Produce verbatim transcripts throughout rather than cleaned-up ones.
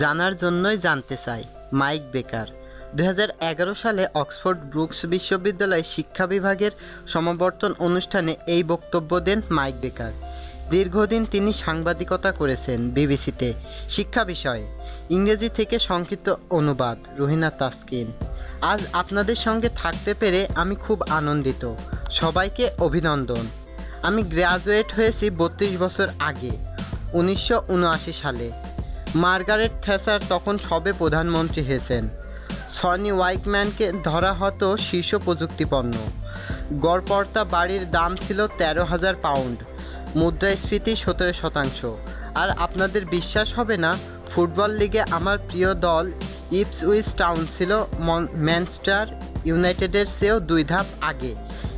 জানার জন্যই জানতে চাই মাইক বেকার দুই হাজার এগারো সালে অক্সফোর্ড ব্রুকস বিশ্ববিদ্যালয় শিক্ষা বিভাগের সমাবর্তন অনুষ্ঠানে এই বক্তব্য দেন মাইক বেকার। দীর্ঘদিন তিনি সাংবাদিকতা করেছেন বিবিসিতে শিক্ষা বিষয়ে, ইংরেজি থেকে সংক্ষিপ্ত অনুবাদ রুহিনা তাসকিন। আজ আপনাদের সঙ্গে থাকতে পেরে আমি খুব আনন্দিত, সবাইকে অভিনন্দন। আমি গ্র্যাজুয়েট হয়েছি বত্রিশ বছর আগে উনিশশো উনআশি সালে। মার্গারেট থ্যাচার তখন সবে প্রধানমন্ত্রী হয়েছেন। সনি ওয়াইকম্যানকে ধরা হতো শীর্ষ প্রযুক্তিপণ্য। গড়পর্তা বাড়ির দাম ছিল তেরো হাজার পাউন্ড, মুদ্রাস্ফীতি সতেরো শতাংশ। আর আপনাদের বিশ্বাস হবে না, ফুটবল লিগে আমার প্রিয় দল ইপসউইচ টাউন ছিল ম্যানচেস্টার ইউনাইটেডের চেয়েও দুই ধাপ আগে।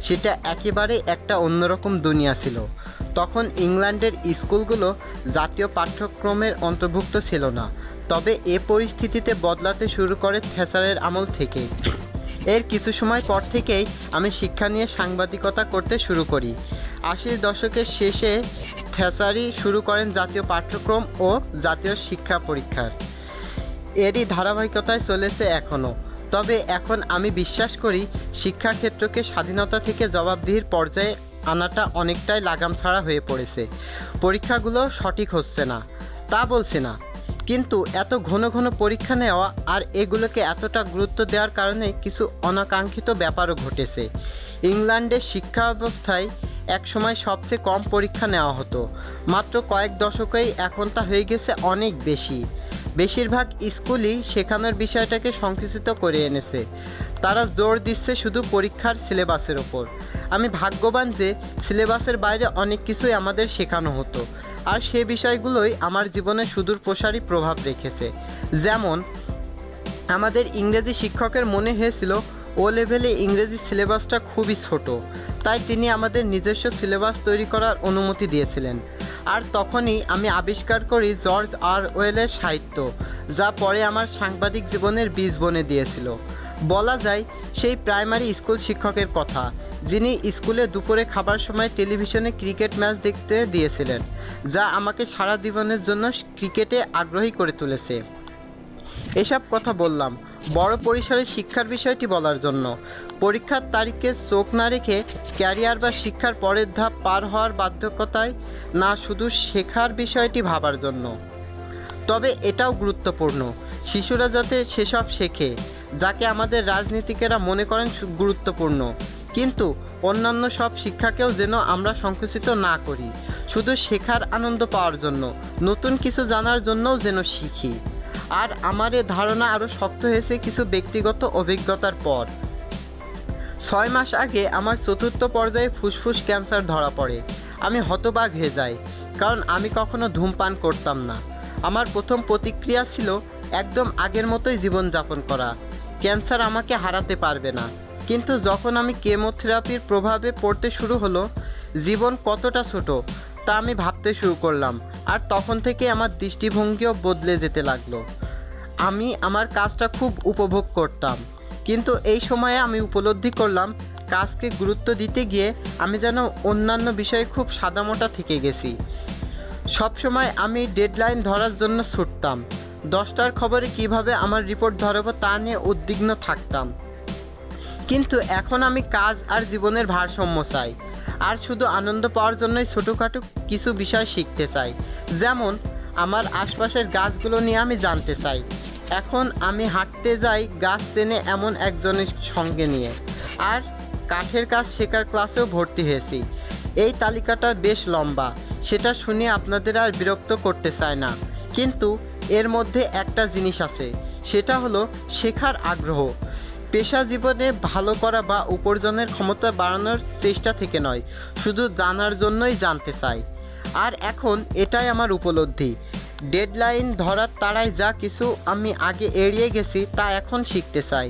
সেটা একেবারে একটা অন্যরকম দুনিয়া ছিল। তখন ইংল্যান্ডের স্কুলগুলো জাতীয় পাঠ্যক্রমের অন্তর্ভুক্ত ছিল না। তবে এ পরিস্থিতিতে বদলাতে শুরু করে থ্যাচারের আমল থেকে। এর কিছু সময় পর থেকেই আমি শিক্ষা নিয়ে সাংবাদিকতা করতে শুরু করি। আশির দশকের শেষে থ্যাচারই শুরু করেন জাতীয় পাঠ্যক্রম ও জাতীয় শিক্ষা পরীক্ষার। এরই ধারাবাহিকতায় চলেছে এখনও। তবে এখন আমি বিশ্বাস করি শিক্ষাক্ষেত্রকে স্বাধীনতা থেকে জবাবদিহির পর্যায়ে আনাটা অনেকটাই লাগাম ছাড়া হয়ে পড়েছে। পরীক্ষাগুলো সঠিক হচ্ছে না তা বলছি না, কিন্তু এত ঘন ঘন পরীক্ষা নেওয়া আর এগুলোকে এতটা গুরুত্ব দেওয়ার কারণে কিছু অনাকাঙ্ক্ষিত ব্যাপারও ঘটেছে। ইংল্যান্ডের শিক্ষা ব্যবস্থায় একসময় সবচেয়ে কম পরীক্ষা নেওয়া হতো, মাত্র কয়েক দশকেই এখন তা হয়ে গেছে অনেক বেশি। বেশিরভাগ স্কুলই শেখানোর বিষয়টাকে সংকুচিত করে এনেছে। তারা জোর দিচ্ছে শুধু পরীক্ষার সিলেবাসের ওপর। আমি ভাগ্যবান যে সিলেবাসের বাইরে অনেক কিছুই আমাদের শেখানো হতো, আর সে বিষয়গুলোই আমার জীবনে সুদূর প্রসারী প্রভাব রেখেছে। যেমন আমাদের ইংরেজি শিক্ষকের মনে হয়েছিল ও লেভেলে ইংরেজি সিলেবাসটা খুবই ছোট, তাই তিনি আমাদের নিজস্ব সিলেবাস তৈরি করার অনুমতি দিয়েছিলেন। আর তখনই আমি আবিষ্কার করি জর্জ আর ওয়েলের সাহিত্য, যা পরে আমার সাংবাদিক জীবনের বীজ বনে দিয়েছিল। বলা যায় সেই প্রাইমারি স্কুল শিক্ষকের কথা যিনি স্কুলে দুপুরে খাবার সময় টেলিভিশনে ক্রিকেট ম্যাচ দেখতে দিয়েছিলেন, যা আমাকে সারা জীবনের জন্য ক্রিকেটে আগ্রহী করে তুলেছে। এসব কথা বললাম বড় পরিসরে শিক্ষার বিষয়টি বলার জন্য। পরীক্ষার তারিখে চোখ না রেখে ক্যারিয়ার বা শিক্ষার পরের ধাপ পার হওয়ার বাধ্যকতায় না, শুধু শেখার বিষয়টি ভাবার জন্য। তবে এটাও গুরুত্বপূর্ণ শিশুরা যাতে সেসব শেখে যাকে আমাদের রাজনীতিকেরা মনে করেন গুরুত্বপূর্ণ, কিন্তু অন্যান্য সব শিক্ষাকেও যেন আমরা সংকুচিত না করি, শুধু শেখার আনন্দ পাওয়ার জন্য, নতুন কিছু জানার জন্যও যেন শিখি। আর আমার এ ধারণা আরও শক্ত হয়েছে কিছু ব্যক্তিগত অভিজ্ঞতার পর। ছয় মাস আগে আমার চতুর্থ পর্যায়ে ফুসফুস ক্যান্সার ধরা পড়ে। আমি হতবাক হয়ে যাই, কারণ আমি কখনো ধূমপান করতাম না। আমার প্রথম প্রতিক্রিয়া ছিল একদম আগের মতোই জীবনযাপন করা, ক্যান্সার আমাকে হারাতে পারবে না। কিন্তু যখন আমি কেমোথেরাপির প্রভাবে পড়তে শুরু হলো, জীবন কতটা ছোট তা আমি ভাবতে শুরু করলাম। আর তখন থেকে আমার দৃষ্টিভঙ্গিও বদলে যেতে লাগলো। আমি আমার কাজটা খুব উপভোগ করতাম, কিন্তু এই সময়ে আমি উপলব্ধি করলাম কাজকে গুরুত্ব দিতে গিয়ে আমি যেন অন্যান্য বিষয়ে খুব সাদামোটা থেকে গেছি। সবসময় আমি ডেডলাইন ধরার জন্য ছুটতাম, দশটার খবরে কিভাবে আমার রিপোর্ট ধরাবো তা নিয়ে উদ্বিগ্ন থাকতাম। কিন্তু এখন আমি কাজ আর জীবনের ভারসাম্য চাই, আর শুধু আনন্দ পাওয়ার জন্যই ছোটোখাটো কিছু বিষয় শিখতে চাই। যেমন আমার আশপাশের গাছগুলো নিয়ে আমি জানতে চাই। এখন আমি হাঁটতে যাই গাছ চেনে এমন একজনের সঙ্গে নিয়ে, আর কাঠের কাজ শেখার ক্লাসেও ভর্তি হয়েছি। এই তালিকাটা বেশ লম্বা, সেটা শুনে আপনাদের আর বিরক্ত করতে চাই না, কিন্তু এর মধ্যে একটা জিনিস আছে, সেটা হলো শেখার আগ্রহ। পেশা জীবনে ভালো করা বা উপার্জনের ক্ষমতা বাড়ানোর চেষ্টা থেকে নয়, শুধু জানার জন্যই জানতে চাই। আর এখন এটাই আমার উপলব্ধি, ডেডলাইন ধরার তাড়ায় যা কিছু আমি আগে এড়িয়ে গেছি তা এখন শিখতে চাই।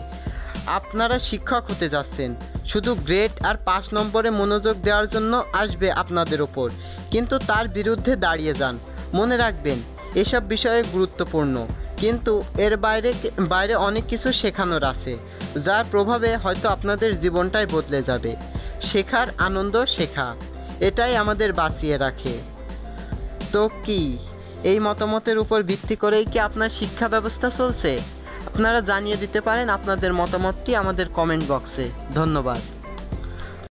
আপনারা শিক্ষক হতে যাচ্ছেন, শুধু গ্রেড আর পাস নম্বরে মনোযোগ দেওয়ার জন্য আসবে আপনাদের ওপর, কিন্তু তার বিরুদ্ধে দাঁড়িয়ে যান। মনে রাখবেন এসব বিষয়ে গুরুত্বপূর্ণ, কিন্তু এর বাইরে বাইরে অনেক কিছু শেখানোর আছে, যার প্রভাবে হয়তো আপনাদের জীবনটাই বদলে যাবে। শেখার আনন্দ শেখা, এটাই আমাদের বাঁচিয়ে রাখে। তো কি এই মতামতের উপর ভিত্তি করেই কি আপনার শিক্ষা ব্যবস্থা চলছে? আপনারা জানিয়ে দিতে পারেন আপনাদের মতামতটি আমাদের কমেন্ট বক্সে। ধন্যবাদ।